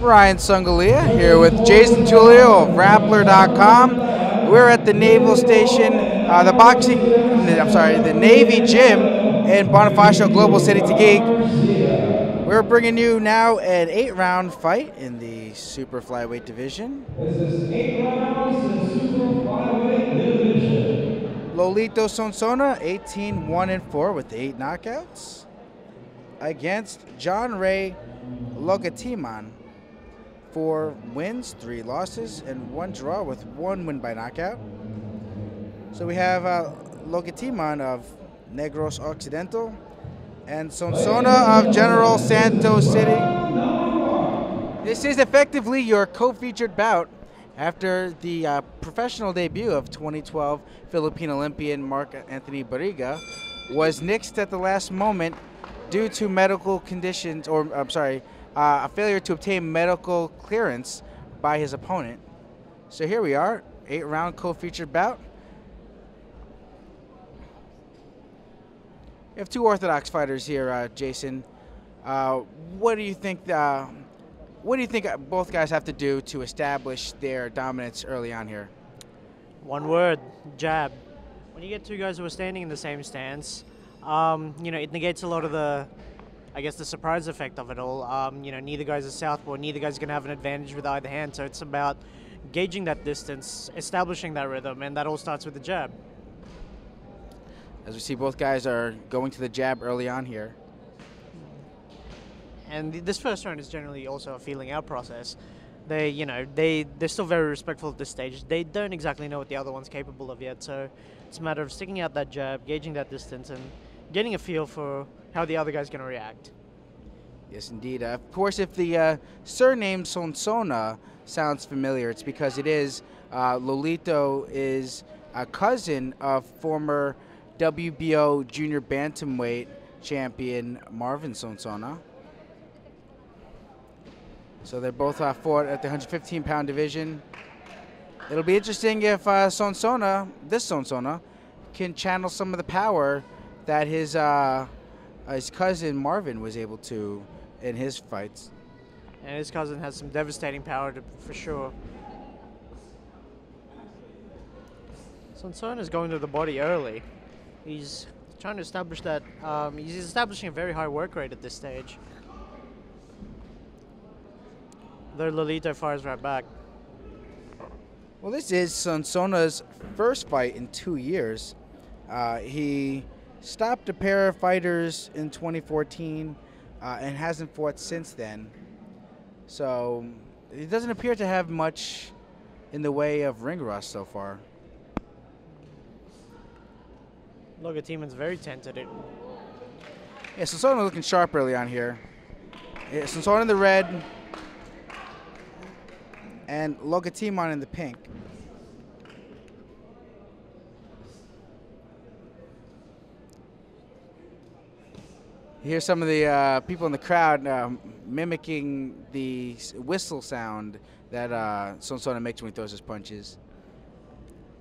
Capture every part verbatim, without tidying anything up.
Ryan Songalia here with Jason Tullio of Rappler dot com. We're at the Naval Station, uh, the boxing, I'm sorry, the Navy Gym in Bonifacio Global City, Taguig. We're bringing you now an eight round fight in the super flyweight division. This is eight rounds in the super flyweight division. Lolito Sonsona, eighteen one and four with eight knockouts, against John Ray Logatiman, four wins, three losses, and one draw with one win by knockout. So we have uh, Logatiman of Negros Occidental and Sonsona of General Santos City. This is effectively your co-featured bout after the uh, professional debut of twenty twelve Philippine Olympian Mark Anthony Barriga was nixed at the last moment due to medical conditions, or I'm sorry, Uh, a failure to obtain medical clearance by his opponent. So here we are, eight round co-featured bout. You have two orthodox fighters here, uh, Jason. Uh, what do you think? Uh, what do you think both guys have to do to establish their dominance early on here? One word: jab. When you get two guys who are standing in the same stance, um, you know, it negates a lot of the, I guess, the surprise effect of it all. Um, you know, neither guy's a southpaw, neither guy's gonna have an advantage with either hand, so it's about gauging that distance, establishing that rhythm, and that all starts with the jab. As we see, both guys are going to the jab early on here. And th this first round is generally also a feeling out process. They, you know, they, they're still very respectful of this stage. They don't exactly know what the other one's capable of yet, so it's a matter of sticking out that jab, gauging that distance, and getting a feel for how the other guy's going to react. Yes, indeed. Uh, of course, if the uh, surname Sonsona sounds familiar, it's because it is. Uh, Lolito is a cousin of former W B O junior bantamweight champion Marvin Sonsona. So they're both uh, fought at the one fifteen pound division. It'll be interesting if uh, Sonsona, this Sonsona, can channel some of the power that his uh, his cousin Marvin was able to in his fights. And his cousin has some devastating power to, for sure. Sonsona's going to the body early. He's trying to establish that, um, he's establishing a very high work rate at this stage. Though Lolito fires right back. Well, this is Sonsona's first fight in two years. Uh, he stopped a pair of fighters in twenty fourteen uh, and hasn't fought since then. So it doesn't appear to have much in the way of ring rust so far. Logatiman's very tentative. Yeah, Sonsona looking sharp early on here. Yeah, Sonsona in the red and Logatiman in the pink. Here's some of the uh, people in the crowd uh, mimicking the whistle sound that uh, Sonsona makes when he throws his punches.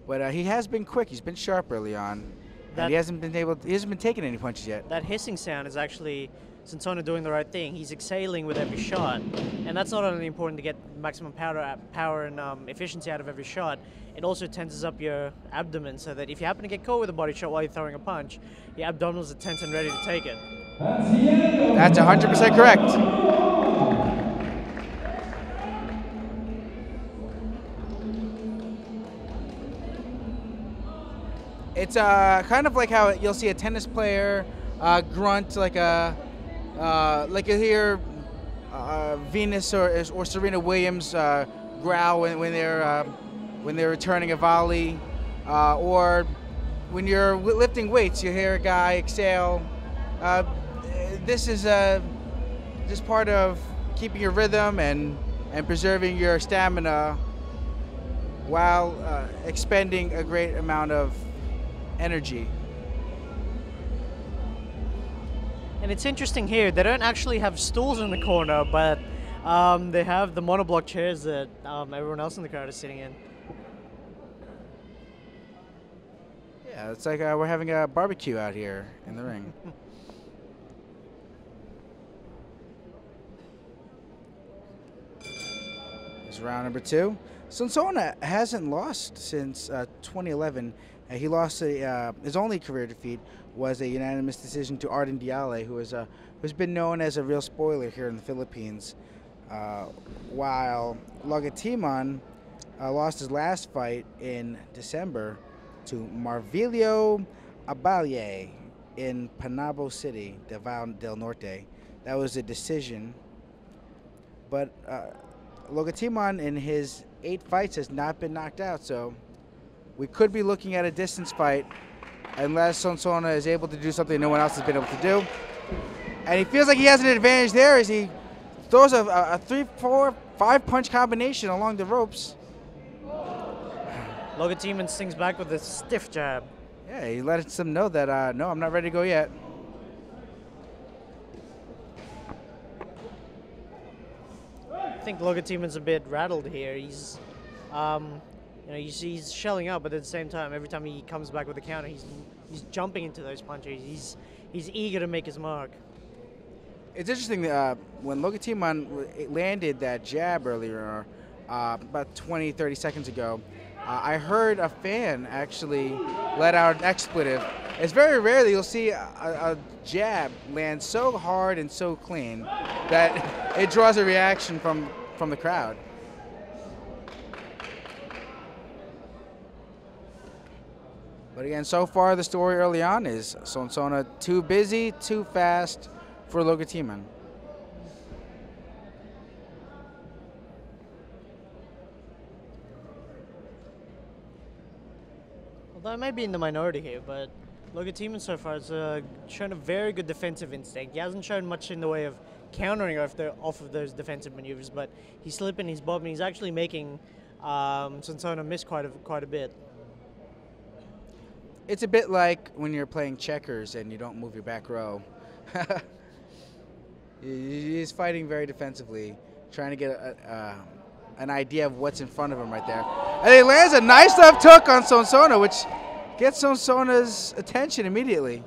But uh, he has been quick. He's been sharp early on. And he hasn't been able. To, he hasn't been taking any punches yet. That hissing sound is actually Sonsona doing the right thing. He's exhaling with every shot, and that's not only important to get maximum power, power and um, efficiency out of every shot. It also tenses up your abdomen so that if you happen to get caught with a body shot while you're throwing a punch, your abdominals are tense and ready to take it. That's one hundred percent correct. It's uh, kind of like how you'll see a tennis player uh, grunt, like a uh, like you hear uh, Venus or or Serena Williams uh, growl when, when they're uh, when they're returning a volley, uh, or when you're lifting weights, you hear a guy exhale. Uh, this is uh, just part of keeping your rhythm and and preserving your stamina while uh, expending a great amount of energy. And it's interesting here, they don't actually have stools in the corner, but um, they have the monoblock chairs that um, everyone else in the crowd is sitting in. Yeah, it's like uh, we're having a barbecue out here in the ring. It's round number two. Sonsona hasn't lost since uh, twenty eleven. Uh, he lost a, uh, his only career defeat was a unanimous decision to Arden Diale, who is, uh, who's been known as a real spoiler here in the Philippines, uh, while Logatiman uh, lost his last fight in December to Marvilio Abalie in Panabo City, Davao del Norte. That was a decision, but uh, Logatiman in his eight fights has not been knocked out, so we could be looking at a distance fight unless Sonsona is able to do something no one else has been able to do. And he feels like he has an advantage there as he throws a, a three, four, five punch combination along the ropes. Logatiman stings back with a stiff jab. Yeah, he lets them know that, uh, no, I'm not ready to go yet. I think Logatiman's a bit rattled here. He's... Um, You know, he's shelling up, but at the same time, every time he comes back with a counter, he's he's jumping into those punches. He's he's eager to make his mark. It's interesting that uh, when Logatiman landed that jab earlier, uh, about twenty, thirty seconds ago, uh, I heard a fan actually let out an expletive. It's very rare that you'll see a, a jab land so hard and so clean that it draws a reaction from from the crowd. But again, so far the story early on is Sonsona too busy, too fast for Logatiman. Although I might be in the minority here, but Logatiman so far has uh, shown a very good defensive instinct. He hasn't shown much in the way of countering off, the, off of those defensive maneuvers, but he's slipping, he's bobbing, he's actually making um, Sonsona miss quite a, quite a bit. It's a bit like when you're playing checkers and you don't move your back row. He's fighting very defensively, trying to get a, uh, an idea of what's in front of him right there. And he lands a nice left hook on Sonsona, which gets Sonsona's attention immediately.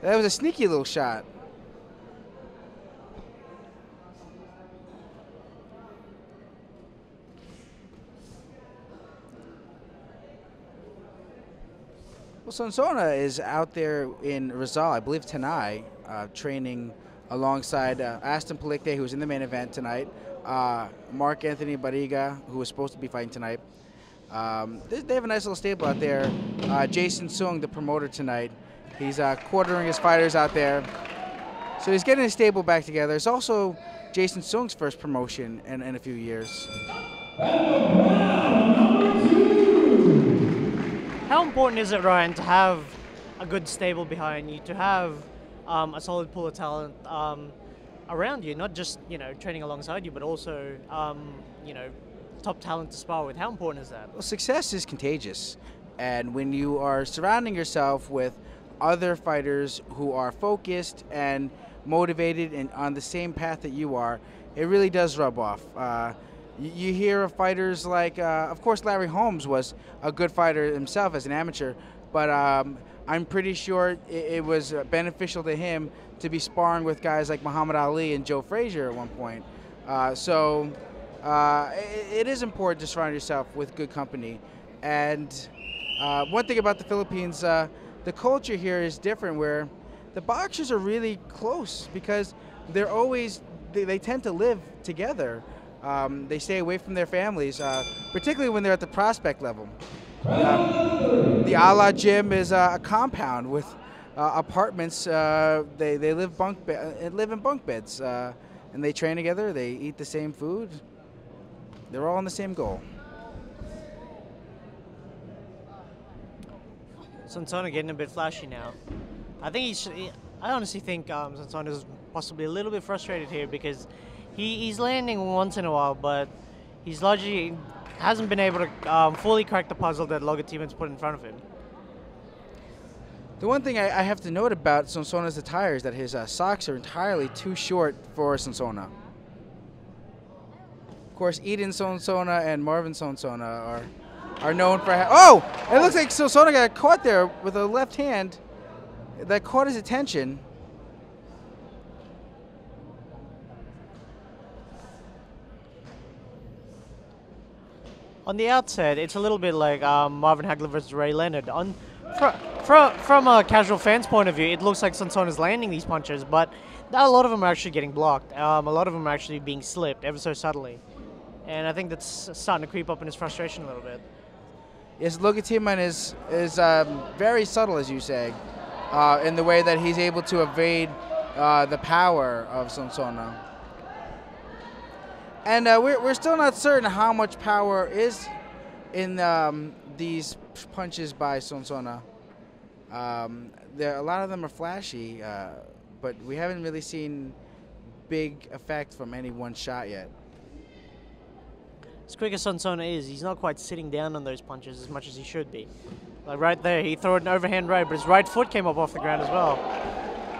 That was a sneaky little shot. Sonsona is out there in Rizal, I believe tonight, uh, training alongside uh, Aston Palicte, who's in the main event tonight, uh, Mark Anthony Barriga, who was supposed to be fighting tonight. Um, they, they have a nice little stable out there. Uh, Jason Soong, the promoter tonight, he's uh, quartering his fighters out there. So he's getting his stable back together. It's also Jason Soong's first promotion in, in a few years. How important is it, Ryan, to have a good stable behind you, to have um, a solid pool of talent um, around you, not just, you know, training alongside you, but also, um, you know, top talent to spar with? How important is that? Well, success is contagious. And when you are surrounding yourself with other fighters who are focused and motivated and on the same path that you are, it really does rub off. Uh, You hear of fighters like, uh, of course, Larry Holmes was a good fighter himself as an amateur, but um, I'm pretty sure it, it was beneficial to him to be sparring with guys like Muhammad Ali and Joe Frazier at one point. Uh, so uh, it, it is important to surround yourself with good company. And uh, one thing about the Philippines, uh, the culture here is different, where the boxers are really close because they're always, they, they tend to live together. Um, they stay away from their families, uh, particularly when they're at the prospect level. Um, the Ala Gym is uh, a compound with uh, apartments. Uh, they they live bunk be live in bunk beds, uh, and they train together. They eat the same food. They're all on the same goal. Sonsona getting a bit flashy now. I think he should, I honestly think um, Sonsona is possibly a little bit frustrated here because He, he's landing once in a while, but he's largely hasn't been able to um, fully crack the puzzle that Logatiman's put in front of him. The one thing I, I have to note about Sonsona's attire is that his uh, socks are entirely too short for Sonsona. Of course, Eden Sonsona and Marvin Sonsona are are known for. Ha oh, it looks like Sonsona got caught there with a left hand that caught his attention. On the outset, it's a little bit like um, Marvin Hagler versus Ray Leonard. On, fr fr from a casual fan's point of view, it looks like Sonsona's landing these punches, but a lot of them are actually getting blocked. Um, a lot of them are actually being slipped ever so subtly. And I think that's starting to creep up in his frustration a little bit. Yes, Logatiman is, is um, very subtle, as you say, uh, in the way that he's able to evade uh, the power of Sonsona. And uh, we're, we're still not certain how much power is in um, these punches by Sonsona. Um, there, a lot of them are flashy, uh, but we haven't really seen big effect from any one shot yet. As quick as Sonsona is, he's not quite sitting down on those punches as much as he should be. Like right there, he threw an overhand right, but his right foot came up off the ground as well.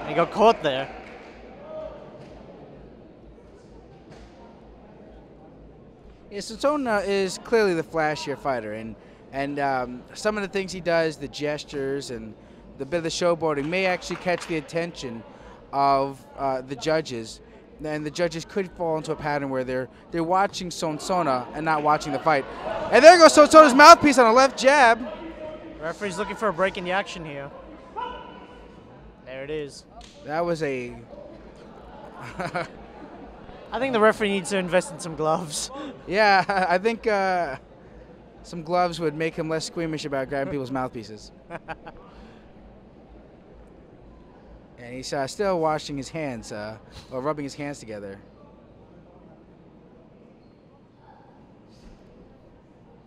And he got caught there. Yeah, Sonsona is clearly the flashier fighter, and and um, some of the things he does, the gestures and the bit of the showboating, may actually catch the attention of uh, the judges, and the judges could fall into a pattern where they're they're watching Sonsona and not watching the fight. And there goes Sonsona's mouthpiece on a left jab. Referee's looking for a break in the action here. There it is. That was a. I think the referee needs to invest in some gloves. Yeah, I think uh, some gloves would make him less squeamish about grabbing people's mouthpieces. And he's uh, still washing his hands, uh, or rubbing his hands together.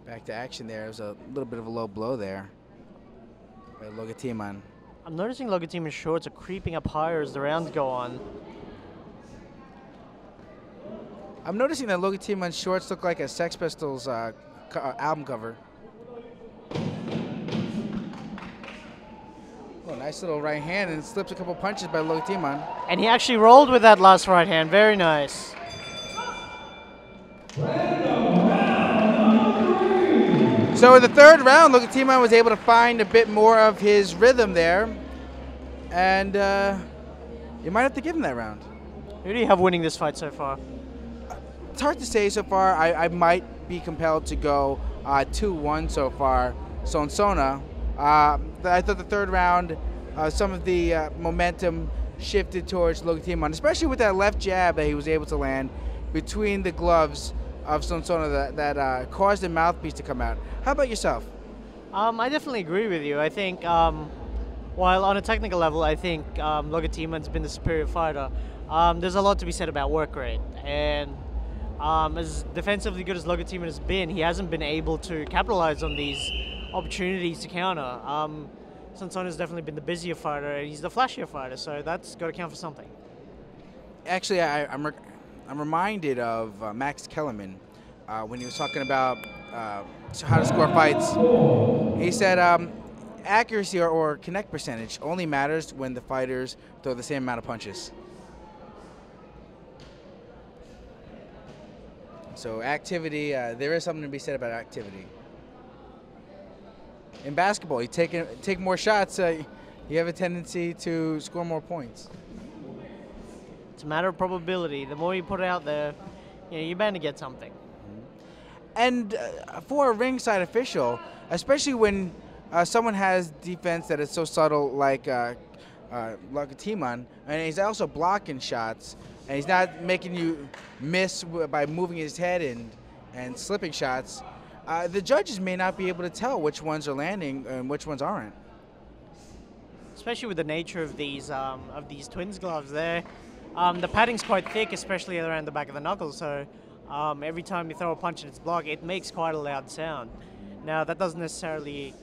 Back to action there. It was a little bit of a low blow there by Logatiman. I'm noticing Logatiman's shorts are creeping up higher as the rounds go on. I'm noticing that Logatiman's shorts look like a Sex Pistols uh, co uh, album cover. Oh, nice little right hand, and slips a couple punches by Logatiman. And he actually rolled with that last right hand. Very nice. So in the third round, Logatiman was able to find a bit more of his rhythm there. And uh, you might have to give him that round. Who do you have winning this fight so far? It's hard to say so far. I, I might be compelled to go two one uh, so far, Sonsona. Uh, I thought the third round, uh, some of the uh, momentum shifted towards Logatiman, especially with that left jab that he was able to land between the gloves of Sonsona that, that uh, caused the mouthpiece to come out. How about yourself? Um, I definitely agree with you. I think um, while on a technical level, I think um, Logatiman's been the superior fighter. um, there's a lot to be said about work rate. And um, as defensively good as Logatiman has been, he hasn't been able to capitalize on these opportunities to counter. Um, Sonsona's definitely been the busier fighter, and he's the flashier fighter, so that's got to count for something. Actually, I, I'm, re I'm reminded of uh, Max Kellerman uh, when he was talking about uh, how to score fights. He said um, accuracy or, or connect percentage only matters when the fighters throw the same amount of punches. So activity, uh, there is something to be said about activity. In basketball, you take, take more shots, uh, you have a tendency to score more points. It's a matter of probability. The more you put it out there, you know, you're bound to get something. And uh, for a ringside official, especially when uh, someone has defense that is so subtle like uh, uh, Logatiman, and he's also blocking shots, and he's not making you miss by moving his head and, and slipping shots, Uh, the judges may not be able to tell which ones are landing and which ones aren't. Especially with the nature of these um, of these twins gloves there. Um, the padding's quite thick, especially around the back of the knuckles, so um, every time you throw a punch and it's blocked, it makes quite a loud sound. Now, that doesn't necessarily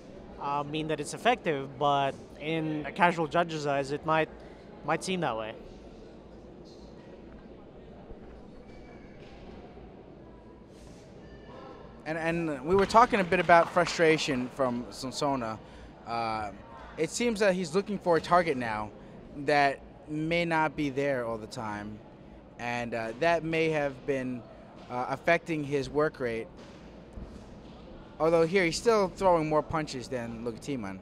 uh, mean that it's effective, but in a casual judge's eyes, it might, might seem that way. And, and we were talking a bit about frustration from Sonsona. Uh, it seems that he's looking for a target now that may not be there all the time. And uh, that may have been uh, affecting his work rate. Although here, he's still throwing more punches than Logatiman.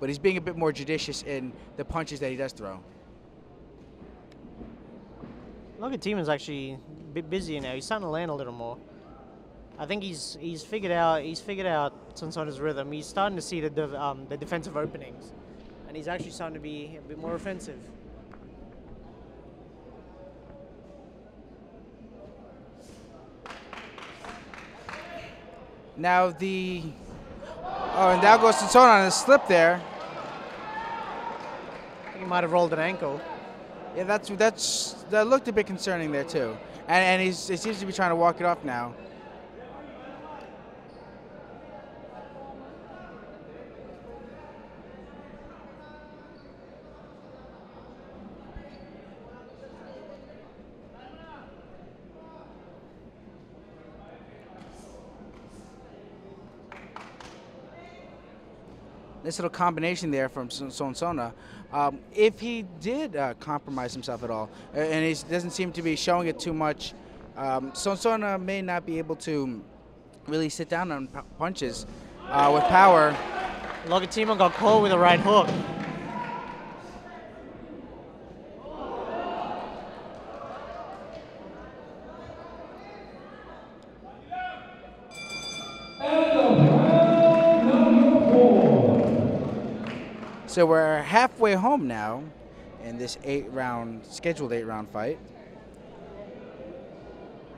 But he's being a bit more judicious in the punches that he does throw. Logatiman's actually a bit busier now. He's starting to land a little more. I think he's he's figured out he's figured out Sonsona's rhythm. He's starting to see the de um, the defensive openings, and he's actually starting to be a bit more offensive. Now the oh, and now goes Sonsona on a slip there. I think he might have rolled an ankle. Yeah, that's that's that looked a bit concerning there too, and and he's, he seems to be trying to walk it off now. This little combination there from Sonsona, um, if he did uh, compromise himself at all, and he doesn't seem to be showing it too much, um, Sonsona may not be able to really sit down on punches uh, with power. Logatiman got caught with a right hook. So we're halfway home now in this eight-round, scheduled eight-round fight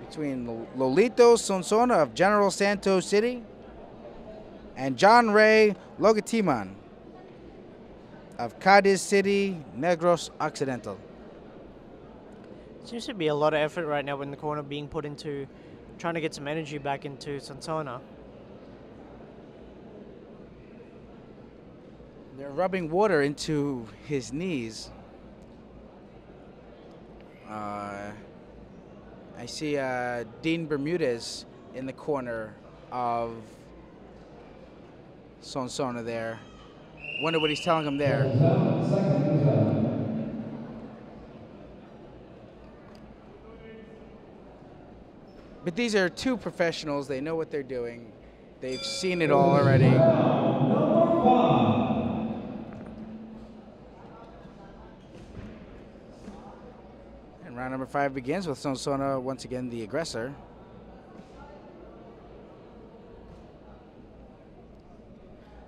between Lolito Sonsona of General Santos City and John Ray Logatiman of Cadiz City, Negros Occidental. Seems to be a lot of effort right now in the corner being put into trying to get some energy back into Sonsona. They're rubbing water into his knees. Uh, I see uh, Dean Bermudez in the corner of Sonsona there. Wonder what he's telling him there. But these are two professionals. They know what they're doing. They've seen it all already. Round number five begins with Sonsona, once again, the aggressor.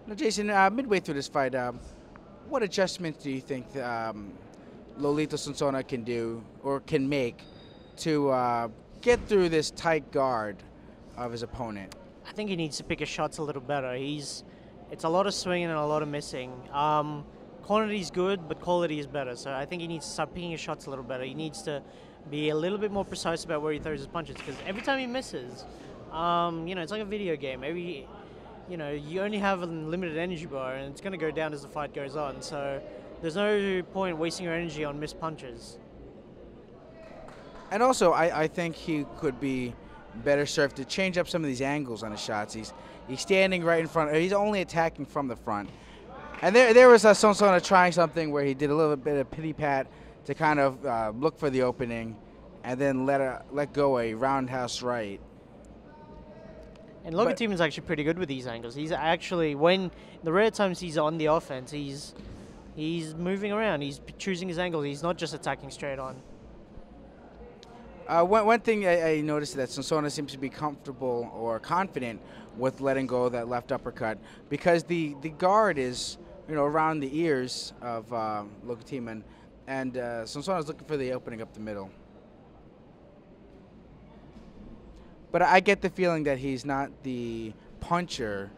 Now, Jason, uh, midway through this fight, uh, what adjustments do you think um, Lolito Sonsona can do or can make to uh, get through this tight guard of his opponent? I think he needs to pick his shots a little better. He's, it's a lot of swinging and a lot of missing. Um, quantity is good, but quality is better. So I think he needs to start picking his shots a little better. He needs to be a little bit more precise about where he throws his punches, because every time he misses, um, you know, it's like a video game. Every, you know, you only have a limited energy bar, and it's going to go down as the fight goes on. So there's no point wasting your energy on missed punches. And also, I, I think he could be better served to change up some of these angles on his shots. He's he's standing right in front. He's only attacking from the front. And there there was uh, Sonsona trying something where he did a little bit of pity pat to kind of uh, look for the opening, and then let a, let go a roundhouse right. And Logatiman's actually pretty good with these angles. He's actually, when the rare times he's on the offense, he's he's moving around. He's choosing his angles. He's not just attacking straight on. Uh, one, one thing I, I noticed that Sonsona seems to be comfortable or confident with letting go of that left uppercut, because the, the guard is, you know, around the ears of uh, Logatiman, and uh, Sonsona's looking for the opening up the middle. But I get the feeling that he's not the puncher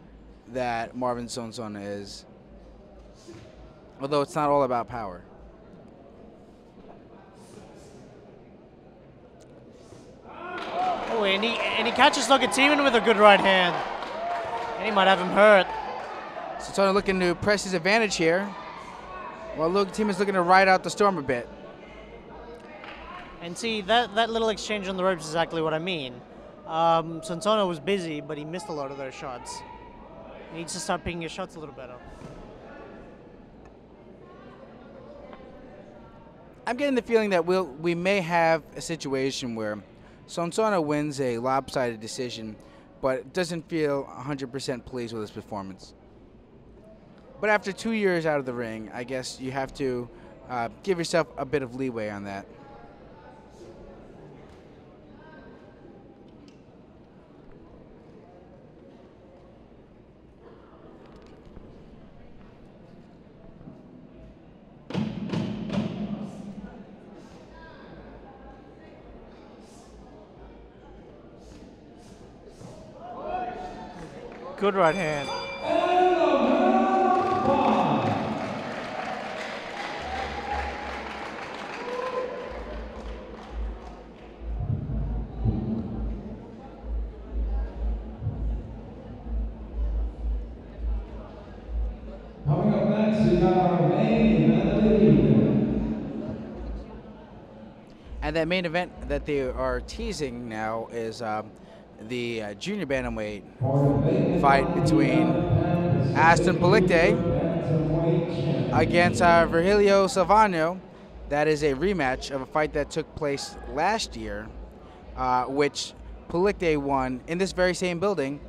that Marvin Sonsona is, although it's not all about power. Oh, and he, and he catches Logatiman with a good right hand. And he might have him hurt. Sonsona looking to press his advantage here, while Logatiman's looking to ride out the storm a bit. And see, that, that little exchange on the ropes is exactly what I mean. Um, Sonsona was busy, but he missed a lot of those shots. He needs to start picking his shots a little better. I'm getting the feeling that we'll, we may have a situation where Sonsona wins a lopsided decision, but doesn't feel one hundred percent pleased with his performance. But after two years out of the ring, I guess you have to uh, give yourself a bit of leeway on that. Good right hand. Coming up next, we got our main event. And that main event that they are teasing now is Um, the uh, junior bantamweight fight between Aston Palicte against uh, Virgilio Silvano. That is a rematch of a fight that took place last year, uh, which Palicte won in this very same building.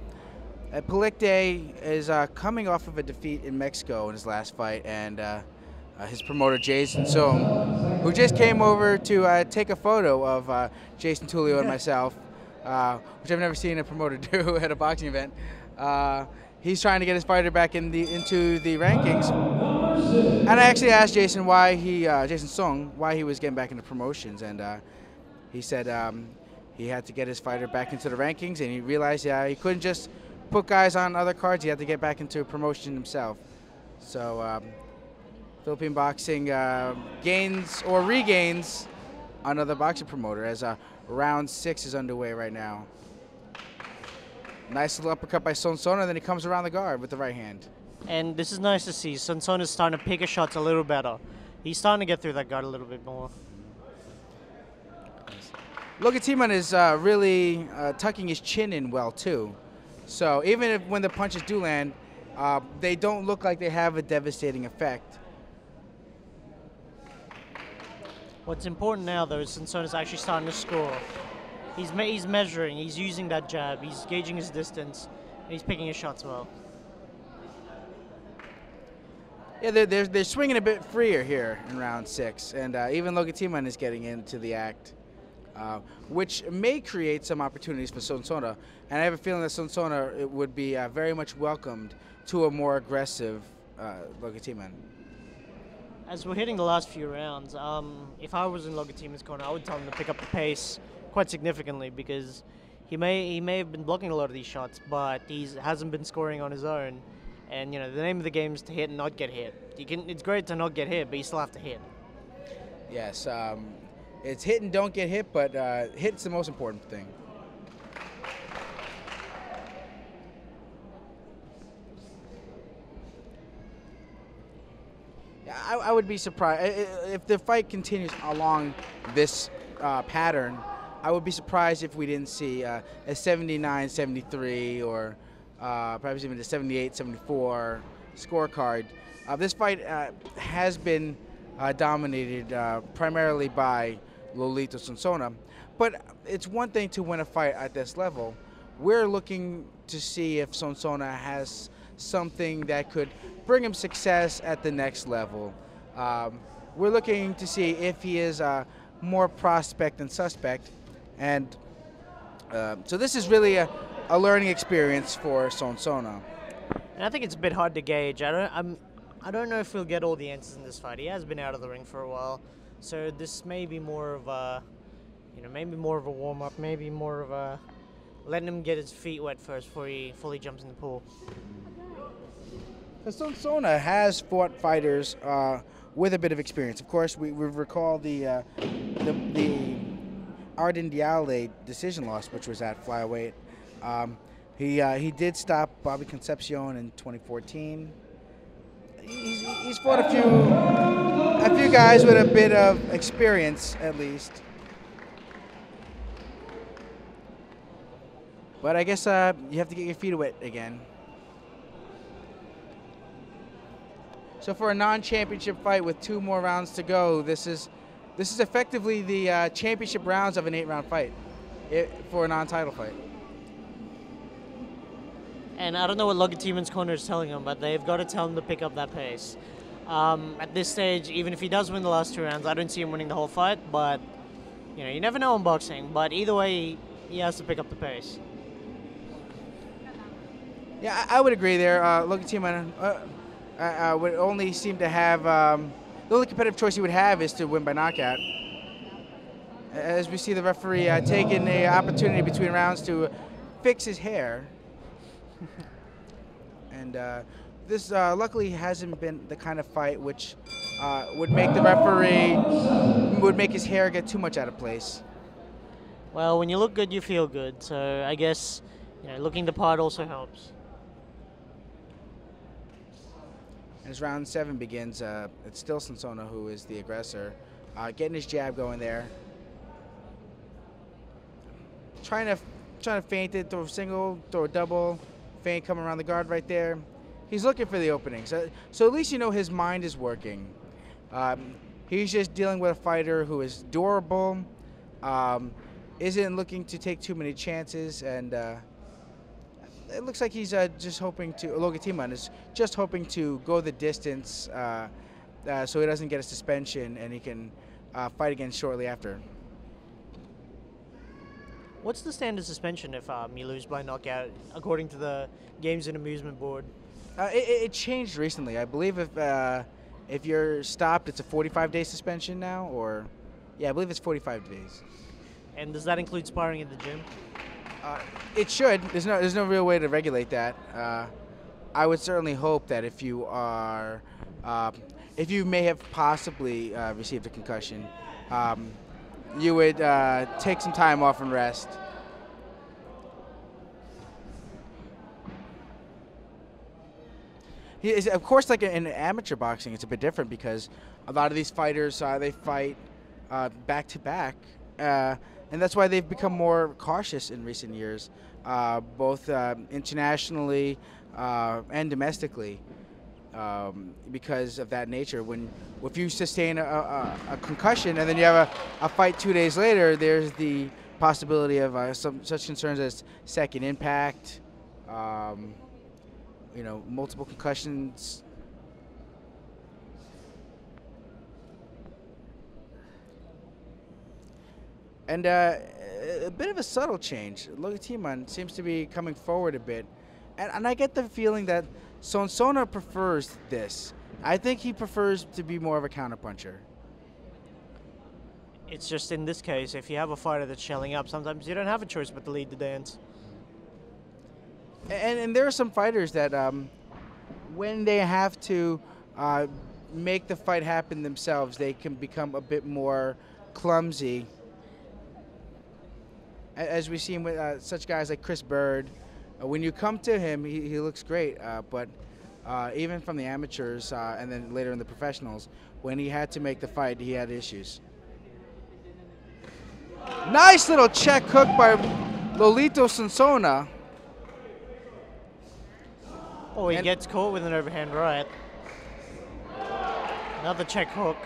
Uh, Palicte is uh, coming off of a defeat in Mexico in his last fight, and uh, uh, his promoter Jason Soong, who just came over to uh, take a photo of uh, Jason Tullio and myself, Uh, which I've never seen a promoter do at a boxing event. Uh, he's trying to get his fighter back in the into the rankings. And I actually asked Jason why he, uh, Jason Soong, why he was getting back into promotions, and uh, he said um, he had to get his fighter back into the rankings, and he realized yeah, he couldn't just put guys on other cards. He had to get back into promotion himself. So um, Philippine boxing uh, gains or regains another boxing promoter as a. Uh, Round six is underway right now. Nice little uppercut by Sonsona, then he comes around the guard with the right hand. And this is nice to see. Sonsona's starting to pick his shots a little better. He's starting to get through that guard a little bit more. Logatiman is uh, really uh, tucking his chin in well, too. So even if when the punches do land, uh, they don't look like they have a devastating effect. What's important now, though, is Sonsona's actually starting to score. He's, me he's measuring, he's using that jab, he's gauging his distance, and he's picking his shots well. Yeah, they're, they're, they're swinging a bit freer here in round six, and uh, even Logatiman is getting into the act, uh, which may create some opportunities for Sonsona, and I have a feeling that Sonsona would be uh, very much welcomed to a more aggressive uh, Logatiman. As we're hitting the last few rounds, um, if I was in Logatiman's corner, I would tell him to pick up the pace quite significantly, because he may he may have been blocking a lot of these shots, but he hasn't been scoring on his own, And you know, the name of the game is to hit and not get hit. You can, it's great to not get hit, but you still have to hit. Yes, um, it's hit and don't get hit, but uh, hit's the most important thing. I, I would be surprised if the fight continues along this uh, pattern. I would be surprised if we didn't see uh, a seventy-nine seventy-three or uh, perhaps even a seventy-eight seventy-four scorecard. Uh, this fight uh, has been uh, dominated uh, primarily by Lolito Sonsona, but it's one thing to win a fight at this level. We're looking to see if Sonsona has something that could bring him success at the next level. Um, we're looking to see if he is uh, more prospect than suspect. And uh, so this is really a, a learning experience for Sonsona. And I think it's a bit hard to gauge. I don't, I'm, I don't know if he'll get all the answers in this fight. He has been out of the ring for a while. So this may be more of a, you know, maybe more of a warm-up, maybe more of a letting him get his feet wet first before he fully jumps in the pool. Sonsona has fought fighters uh, with a bit of experience. Of course, we, we recall the, uh, the the Arden Diale decision loss, which was at flyweight. Um, he uh, he did stop Bobby Concepcion in twenty fourteen. He's, he's fought a few a few guys with a bit of experience, at least. But I guess uh, you have to get your feet wet again. So for a non-championship fight with two more rounds to go, this is this is effectively the uh, championship rounds of an eight-round fight it, for a non-title fight. And I don't know what Logatiman's corner is telling him, but they've got to tell him to pick up that pace. Um, at this stage, even if he does win the last two rounds, I don't see him winning the whole fight. But you know, you never know in boxing. But either way, he has to pick up the pace. Yeah, I, I would agree there. Uh, Logatiman. Uh, Uh, would only seem to have, um, the only competitive choice he would have is to win by knockout. As we see the referee uh, taking the opportunity between rounds to fix his hair. And uh, this uh, luckily hasn't been the kind of fight which uh, would make the referee, would make his hair get too much out of place. Well, when you look good, you feel good. So I guess, you know, looking the part also helps. As round seven begins, uh, it's still Sonsona who is the aggressor. Uh, getting his jab going there. Trying to trying to feint it, throw a single, throw a double, feint coming around the guard right there. He's looking for the opening. So, so at least you know his mind is working. Um, he's just dealing with a fighter who is durable, um, isn't looking to take too many chances, and uh, it looks like he's uh, just hoping to, Logatiman is just hoping to go the distance uh, uh, so he doesn't get a suspension and he can uh, fight again shortly after. What's the standard suspension if um, you lose by knockout according to the Games and Amusement Board? Uh, it, it changed recently. I believe if uh, if you're stopped, it's a forty-five day suspension now, or, yeah, I believe it's forty-five days. And does that include sparring at the gym? Uh, it should. There's no, there's no real way to regulate that. Uh, I would certainly hope that if you are, uh, if you may have possibly uh, received a concussion, um, you would uh, take some time off and rest. He is, of course, like in amateur boxing, it's a bit different because a lot of these fighters uh, they fight uh, back to back. Uh, And that's why they've become more cautious in recent years, uh, both uh, internationally uh, and domestically, um, because of that nature. When if you sustain a, a, a concussion and then you have a, a fight two days later, there's the possibility of uh, some such concerns as second impact, um, you know, multiple concussions. And uh, a bit of a subtle change. Logatiman seems to be coming forward a bit. And, and I get the feeling that Sonsona prefers this. I think he prefers to be more of a counterpuncher. It's just in this case, if you have a fighter that's shelling up, sometimes you don't have a choice but to lead the dance. And, and there are some fighters that um, when they have to uh, make the fight happen themselves, they can become a bit more clumsy. As we've seen with uh, such guys like Chris Byrd, uh, when you come to him, he, he looks great. Uh, but uh, even from the amateurs uh, and then later in the professionals, when he had to make the fight, he had issues. Nice little check hook by Lolito Sonsona. Oh, he and gets caught with an overhand right. Another check hook.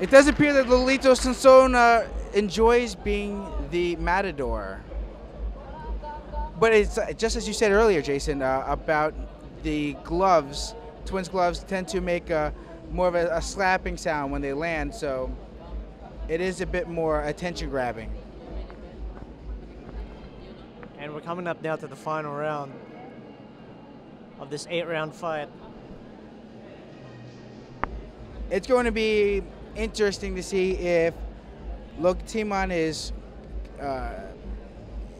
It does appear that Lolito Sonsona enjoys being the matador. But it's just as you said earlier, Jason, uh, about the gloves. Twins gloves tend to make a, more of a, a slapping sound when they land, so it is a bit more attention-grabbing. And we're coming up now to the final round of this eight round fight. It's going to be interesting to see if Logatiman is uh,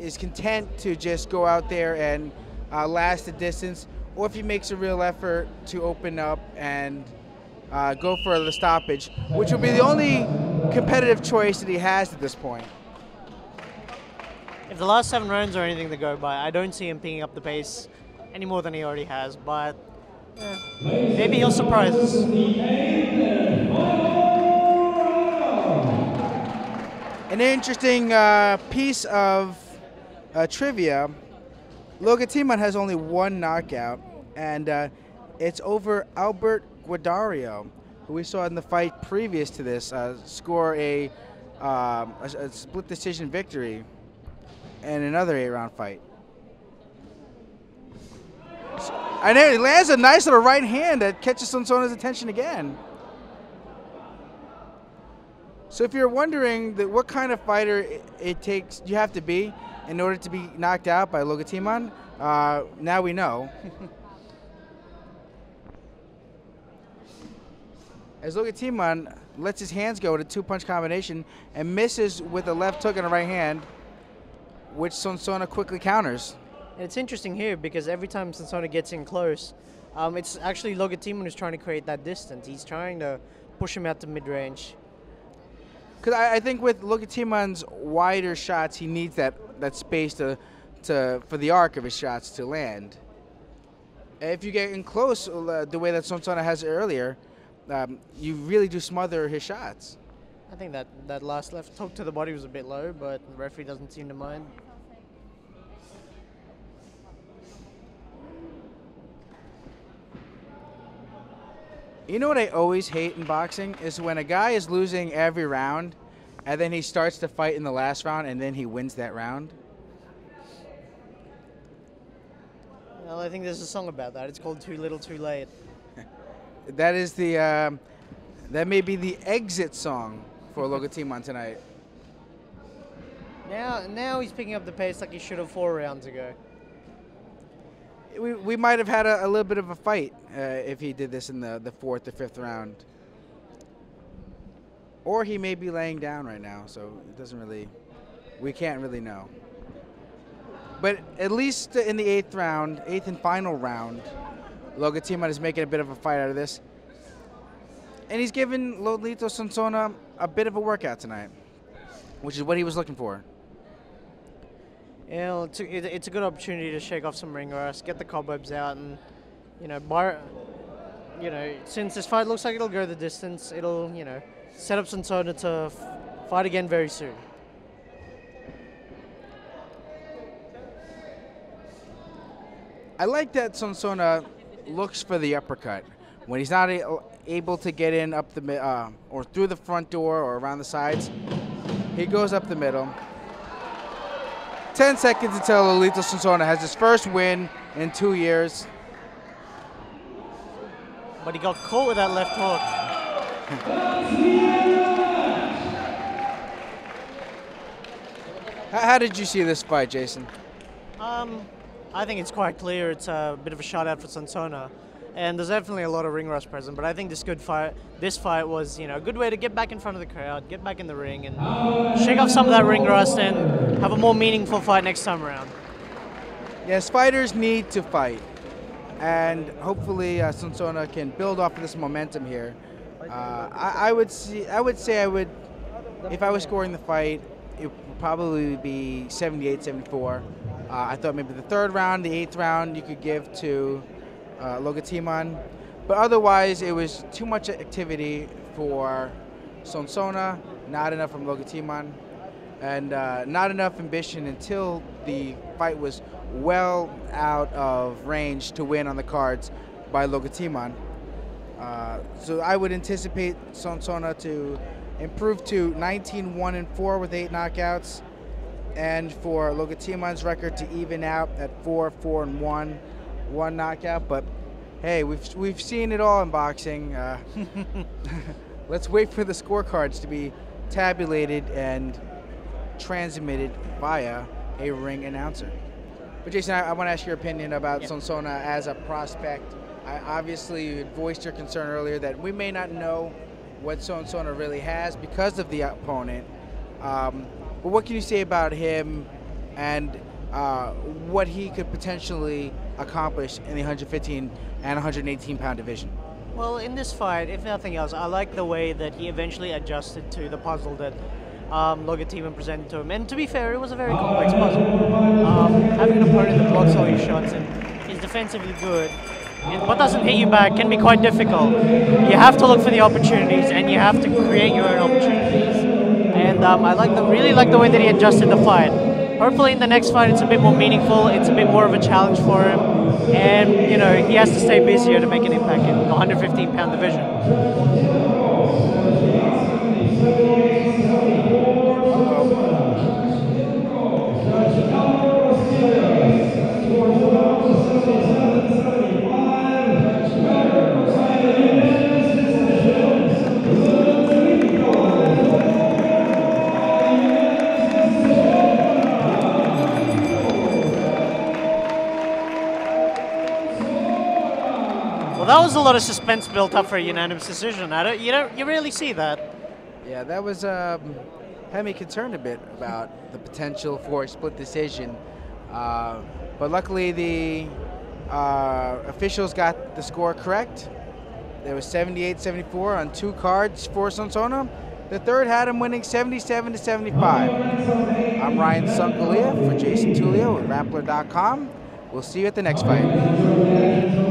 is content to just go out there and uh, last the distance, or if he makes a real effort to open up and uh, go for the stoppage, which will be the only competitive choice that he has at this point. If the last seven rounds are anything to go by, I don't see him picking up the pace any more than he already has, but eh, maybe he'll surprise us. An interesting uh, piece of uh, trivia, Logatiman has only one knockout, and uh, it's over Albert Guadario, who we saw in the fight previous to this, uh, score a, um, a, a split decision victory. And another eight round fight. And there he lands a nice little right hand that catches Sonsona's attention again. So if you're wondering that what kind of fighter it, it takes, you have to be in order to be knocked out by Logatiman, uh, now we know. As Logatiman lets his hands go to two punch combination and misses with a left hook and a right hand, which Sonsona quickly counters. And it's interesting here because every time Sonsona gets in close, um, it's actually Logatiman who's trying to create that distance. He's trying to push him out to mid-range. Because I, I think with Logatiman's wider shots, he needs that, that space to, to, for the arc of his shots to land. If you get in close uh, the way that Sonsona has earlier, um, you really do smother his shots. I think that, that last left hook to the body was a bit low, but the referee doesn't seem to mind. You know what I always hate in boxing is when a guy is losing every round and then he starts to fight in the last round and then he wins that round. Well, I think there's a song about that. It's called Too Little Too Late. That is the, um, that may be the exit song for Logatiman tonight. Now, now he's picking up the pace like he should have four rounds ago. We, we might have had a, a little bit of a fight uh, if he did this in the, the fourth or fifth round. Or he may be laying down right now, so it doesn't really, we can't really know. But at least in the eighth round, eighth and final round, Logatiman is making a bit of a fight out of this. And he's given Lolito Sonsona a bit of a workout tonight, which is what he was looking for. Yeah, it's a, it's a good opportunity to shake off some ring rust, get the cobwebs out, and you know, bar, you know, since this fight looks like it'll go the distance, it'll you know set up Sonsona to f fight again very soon. I like that Sonsona looks for the uppercut when he's not a, able to get in up the uh, or through the front door or around the sides. He goes up the middle. Ten seconds until Lolito Sonsona has his first win in two years. But he got caught with that left hook. How did you see this fight, Jason? Um, I think it's quite clear. It's a bit of a shutout for Sonsona. and there's definitely a lot of ring rust present, but I think this good fight, this fight was, you know, a good way to get back in front of the crowd, get back in the ring, and shake off some of that ring rust and have a more meaningful fight next time around. Yes, fighters need to fight, and hopefully uh, Sonsona can build off of this momentum here. Uh, I, I would see, I would say I would, if I was scoring the fight, it would probably be seventy-eight seventy-four. Uh, I thought maybe the third round, the eighth round, you could give to uh, Logatiman. But otherwise, it was too much activity for Sonsona, not enough from Logatiman, and uh, not enough ambition until the fight was well out of range to win on the cards by Logatiman. Uh, so I would anticipate Sonsona to improve to nineteen one and four with eight knockouts, and for Logatiman's record to even out at four four and one, one knockout. But hey, we've we've seen it all in boxing. Uh, let's wait for the scorecards to be tabulated and transmitted via a ring announcer. But Jason, I, I want to ask your opinion about yeah. Sonsona as a prospect. I, obviously, you had voiced your concern earlier that we may not know what Sonsona really has because of the opponent. Um, but what can you say about him and uh, what he could potentially accomplish in the one fifteen and one eighteen pound division? Well, in this fight, if nothing else, I like the way that he eventually adjusted to the puzzle that um, Logatiman presented to him. And to be fair, it was a very complex puzzle. Um, having an opponent that blocks all your shots and is defensively good, what doesn't hit you back, can be quite difficult. You have to look for the opportunities, and you have to create your own opportunities. And um, I like the, really like the way that he adjusted the fight. Hopefully in the next fight it's a bit more meaningful, it's a bit more of a challenge for him, and you know, he has to stay busier to make an impact in the one fifteen pound division. Well, that was a lot of suspense built up for a unanimous decision. I don't, you don't, you rarely see that. Yeah, that was um, had me concerned a bit about the potential for a split decision. Uh, but luckily, the uh, officials got the score correct. There was seventy-eight seventy-four on two cards for Sonsona. The third had him winning seventy-seven to seventy-five. I'm Ryan Songalia for Jason Tullio at Rappler dot com. We'll see you at the next fight.